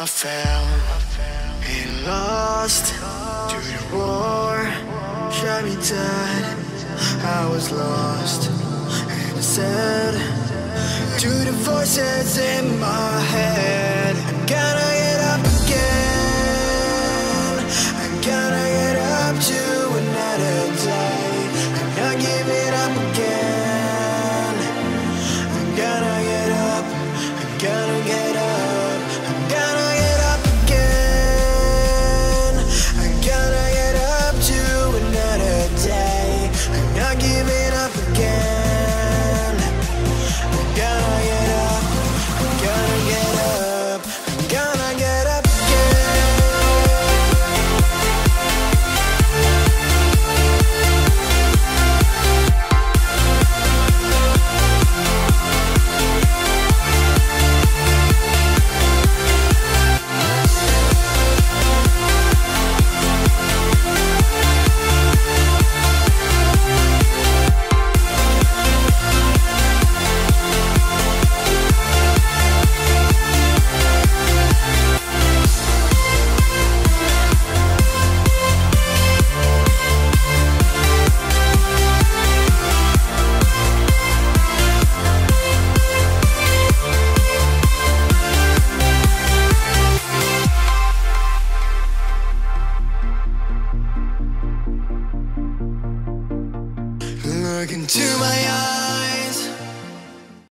I fell and lost to the war. Shot me dead, I was lost and sad to the voices in my head. I gotta get up again, I gotta get up to another day. I'm not giving up again, I gotta get up, I gotta get up, I gotta get up again, I gotta get up to another day. I'm not giving up again. Look into my eyes.